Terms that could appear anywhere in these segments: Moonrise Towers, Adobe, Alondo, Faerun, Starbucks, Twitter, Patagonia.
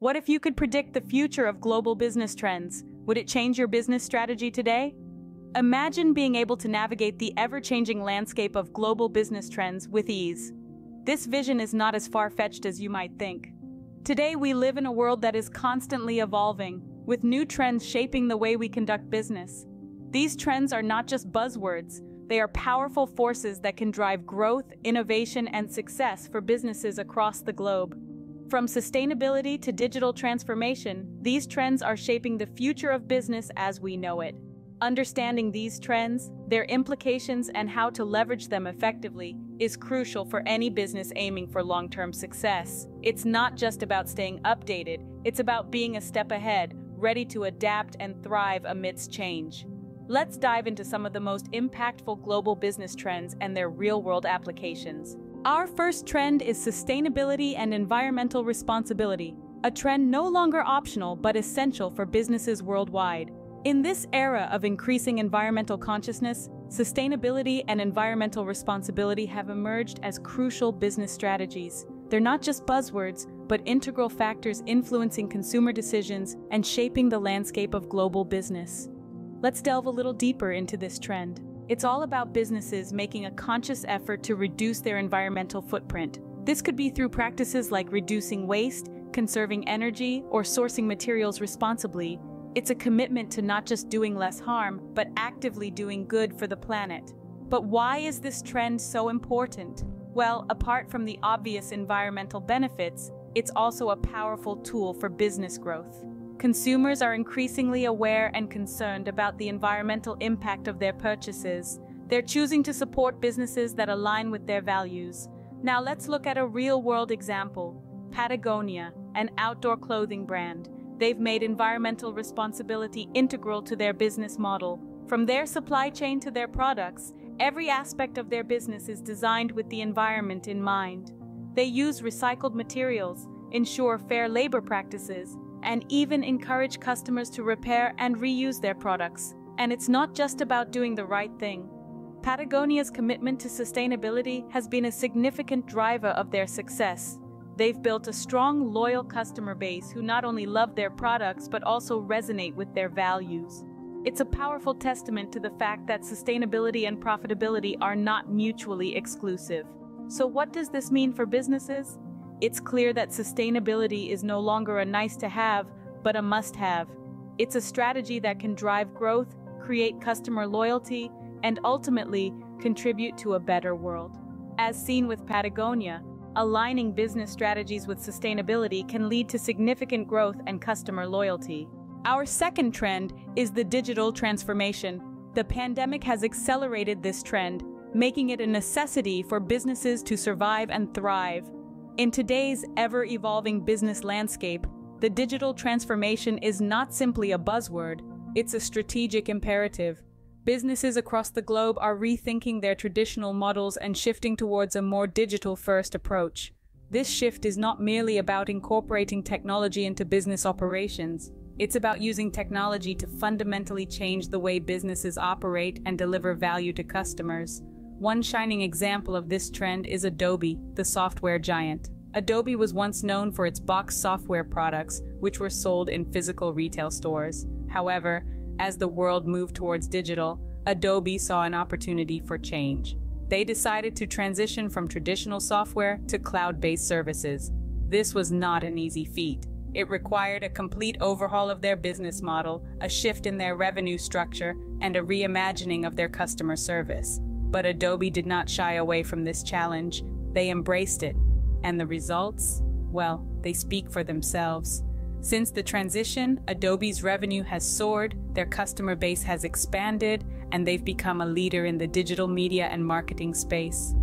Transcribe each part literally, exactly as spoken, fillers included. What if you could predict the future of global business trends? Would it change your business strategy today? Imagine being able to navigate the ever-changing landscape of global business trends with ease. This vision is not as far-fetched as you might think. Today we live in a world that is constantly evolving, with new trends shaping the way we conduct business. These trends are not just buzzwords, they are powerful forces that can drive growth, innovation, and success for businesses across the globe. From sustainability to digital transformation, these trends are shaping the future of business as we know it. Understanding these trends, their implications, and how to leverage them effectively is crucial for any business aiming for long-term success. It's not just about staying updated, it's about being a step ahead, ready to adapt and thrive amidst change. Let's dive into some of the most impactful global business trends and their real-world applications. Our first trend is sustainability and environmental responsibility, a trend no longer optional but essential for businesses worldwide. In this era of increasing environmental consciousness, sustainability and environmental responsibility have emerged as crucial business strategies. They're not just buzzwords, but integral factors influencing consumer decisions and shaping the landscape of global business. Let's delve a little deeper into this trend. It's all about businesses making a conscious effort to reduce their environmental footprint. This could be through practices like reducing waste, conserving energy, or sourcing materials responsibly. It's a commitment to not just doing less harm, but actively doing good for the planet. But why is this trend so important? Well, apart from the obvious environmental benefits, it's also a powerful tool for business growth. Consumers are increasingly aware and concerned about the environmental impact of their purchases. They're choosing to support businesses that align with their values. Now let's look at a real-world example. Patagonia, an outdoor clothing brand. They've made environmental responsibility integral to their business model. From their supply chain to their products, every aspect of their business is designed with the environment in mind. They use recycled materials, ensure fair labor practices, and even encourage customers to repair and reuse their products. And it's not just about doing the right thing. Patagonia's commitment to sustainability has been a significant driver of their success. They've built a strong, loyal customer base who not only love their products but also resonate with their values. It's a powerful testament to the fact that sustainability and profitability are not mutually exclusive. So what does this mean for businesses? It's clear that sustainability is no longer a nice-to-have, but a must-have. It's a strategy that can drive growth, create customer loyalty, and ultimately contribute to a better world. As seen with Patagonia, aligning business strategies with sustainability can lead to significant growth and customer loyalty. Our second trend is the digital transformation. The pandemic has accelerated this trend, making it a necessity for businesses to survive and thrive. In today's ever-evolving business landscape, the digital transformation is not simply a buzzword, it's a strategic imperative. Businesses across the globe are rethinking their traditional models and shifting towards a more digital-first approach. This shift is not merely about incorporating technology into business operations. It's about using technology to fundamentally change the way businesses operate and deliver value to customers. One shining example of this trend is Adobe, the software giant. Adobe was once known for its box software products, which were sold in physical retail stores. However, as the world moved towards digital, Adobe saw an opportunity for change. They decided to transition from traditional software to cloud-based services. This was not an easy feat. It required a complete overhaul of their business model, a shift in their revenue structure, and a reimagining of their customer service. But Adobe did not shy away from this challenge. They embraced it. And the results? Well, they speak for themselves. Since the transition, Adobe's revenue has soared, their customer base has expanded, and they've become a leader in the digital media and marketing space.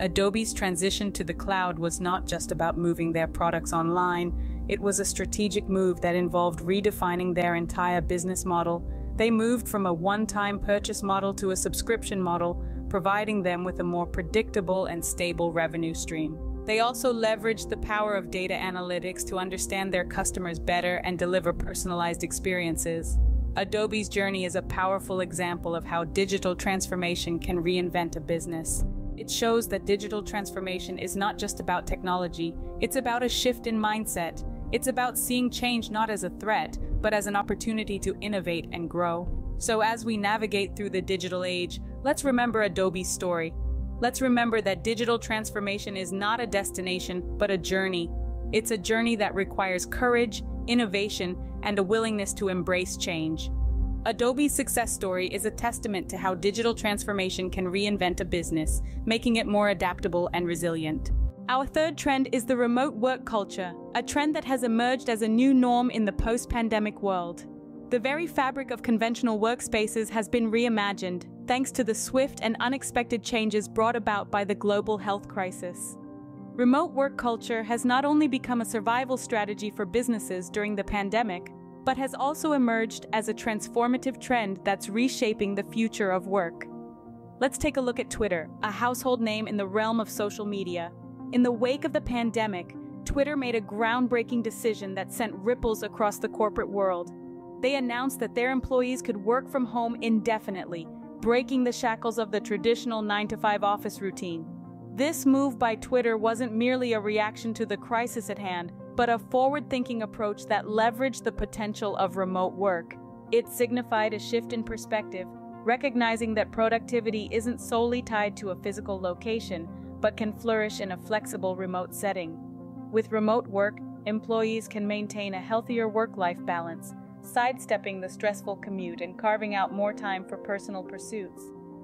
Adobe's transition to the cloud was not just about moving their products online, it was a strategic move that involved redefining their entire business model. They moved from a one-time purchase model to a subscription model, providing them with a more predictable and stable revenue stream. They also leveraged the power of data analytics to understand their customers better and deliver personalized experiences. Adobe's journey is a powerful example of how digital transformation can reinvent a business. It shows that digital transformation is not just about technology, it's about a shift in mindset. It's about seeing change not as a threat, but as an opportunity to innovate and grow. So as we navigate through the digital age, let's remember Adobe's story. Let's remember that digital transformation is not a destination, but a journey. It's a journey that requires courage, innovation, and a willingness to embrace change. Adobe's success story is a testament to how digital transformation can reinvent a business, making it more adaptable and resilient. Our third trend is the remote work culture, a trend that has emerged as a new norm in the post-pandemic world. The very fabric of conventional workspaces has been reimagined, thanks to the swift and unexpected changes brought about by the global health crisis. Remote work culture has not only become a survival strategy for businesses during the pandemic, but has also emerged as a transformative trend that's reshaping the future of work. Let's take a look at Twitter, a household name in the realm of social media. In the wake of the pandemic, Twitter made a groundbreaking decision that sent ripples across the corporate world. They announced that their employees could work from home indefinitely, breaking the shackles of the traditional nine to five office routine. This move by Twitter wasn't merely a reaction to the crisis at hand, but a forward-thinking approach that leveraged the potential of remote work. It signified a shift in perspective, recognizing that productivity isn't solely tied to a physical location, but can flourish in a flexible remote setting. With remote work, employees can maintain a healthier work-life balance, sidestepping the stressful commute and carving out more time for personal pursuits.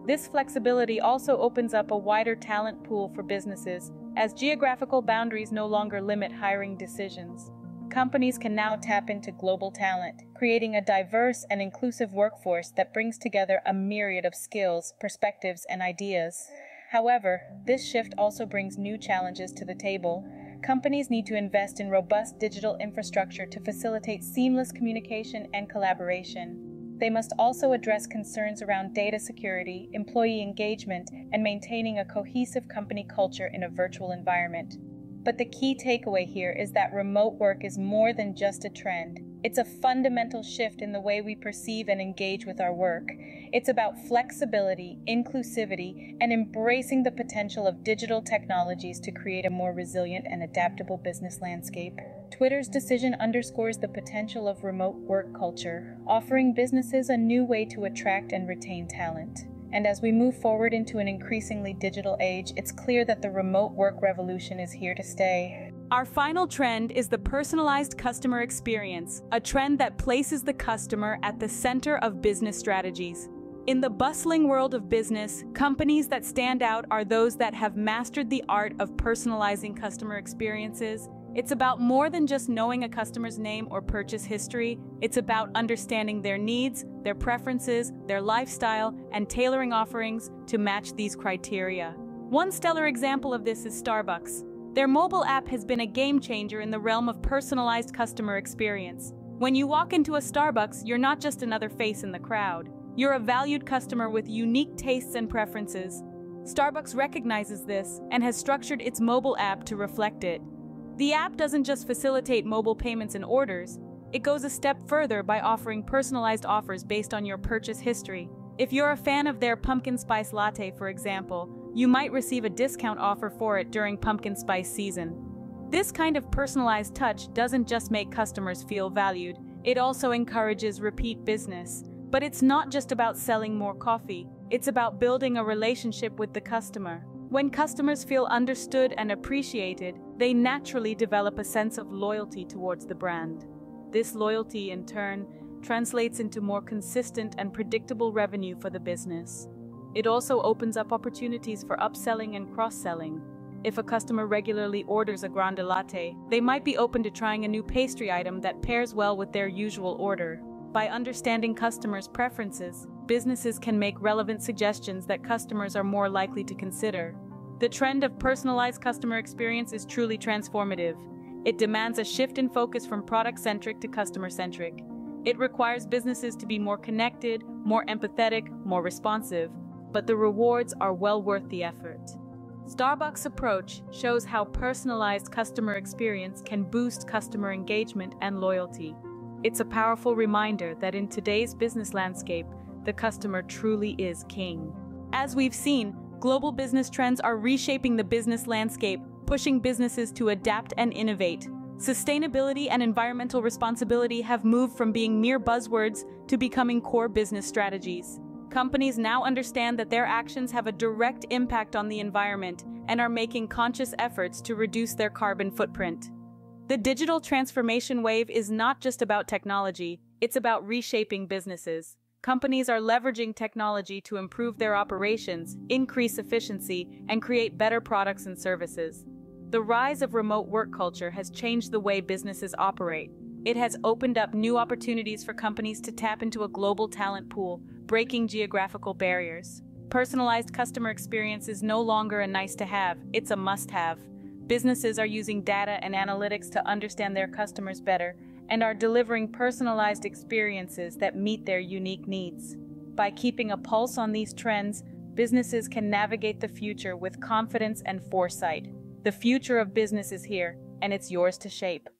This flexibility also opens up a wider talent pool for businesses, as geographical boundaries no longer limit hiring decisions. Companies can now tap into global talent, creating a diverse and inclusive workforce that brings together a myriad of skills, perspectives, and ideas. However, this shift also brings new challenges to the table. Companies need to invest in robust digital infrastructure to facilitate seamless communication and collaboration. They must also address concerns around data security, employee engagement, and maintaining a cohesive company culture in a virtual environment. But the key takeaway here is that remote work is more than just a trend. It's a fundamental shift in the way we perceive and engage with our work. It's about flexibility, inclusivity, and embracing the potential of digital technologies to create a more resilient and adaptable business landscape. Twitter's decision underscores the potential of remote work culture, offering businesses a new way to attract and retain talent. And as we move forward into an increasingly digital age, it's clear that the remote work revolution is here to stay. Our final trend is the personalized customer experience, a trend that places the customer at the center of business strategies. In the bustling world of business, companies that stand out are those that have mastered the art of personalizing customer experiences. It's about more than just knowing a customer's name or purchase history. It's about understanding their needs, their preferences, their lifestyle, and tailoring offerings to match these criteria. One stellar example of this is Starbucks. Their mobile app has been a game changer in the realm of personalized customer experience. When you walk into a Starbucks, you're not just another face in the crowd. You're a valued customer with unique tastes and preferences. Starbucks recognizes this and has structured its mobile app to reflect it. The app doesn't just facilitate mobile payments and orders, it goes a step further by offering personalized offers based on your purchase history. If you're a fan of their pumpkin spice latte, for example, you might receive a discount offer for it during pumpkin spice season. This kind of personalized touch doesn't just make customers feel valued, it also encourages repeat business. But it's not just about selling more coffee, it's about building a relationship with the customer. When customers feel understood and appreciated, they naturally develop a sense of loyalty towards the brand. This loyalty, in turn, translates into more consistent and predictable revenue for the business. It also opens up opportunities for upselling and cross-selling. If a customer regularly orders a grande latte, they might be open to trying a new pastry item that pairs well with their usual order. By understanding customers' preferences, businesses can make relevant suggestions that customers are more likely to consider. The trend of personalized customer experience is truly transformative. It demands a shift in focus from product-centric to customer-centric. It requires businesses to be more connected, more empathetic, more responsive. But the rewards are well worth the effort. Starbucks' approach shows how personalized customer experience can boost customer engagement and loyalty. It's a powerful reminder that in today's business landscape, the customer truly is king. As we've seen, global business trends are reshaping the business landscape, pushing businesses to adapt and innovate. Sustainability and environmental responsibility have moved from being mere buzzwords to becoming core business strategies. Companies now understand that their actions have a direct impact on the environment and are making conscious efforts to reduce their carbon footprint. The digital transformation wave is not just about technology, it's about reshaping businesses. Companies are leveraging technology to improve their operations, increase efficiency, and create better products and services. The rise of remote work culture has changed the way businesses operate. It has opened up new opportunities for companies to tap into a global talent pool, breaking geographical barriers. Personalized customer experience is no longer a nice-to-have, it's a must-have. Businesses are using data and analytics to understand their customers better and are delivering personalized experiences that meet their unique needs. By keeping a pulse on these trends, businesses can navigate the future with confidence and foresight. The future of business is here, and it's yours to shape.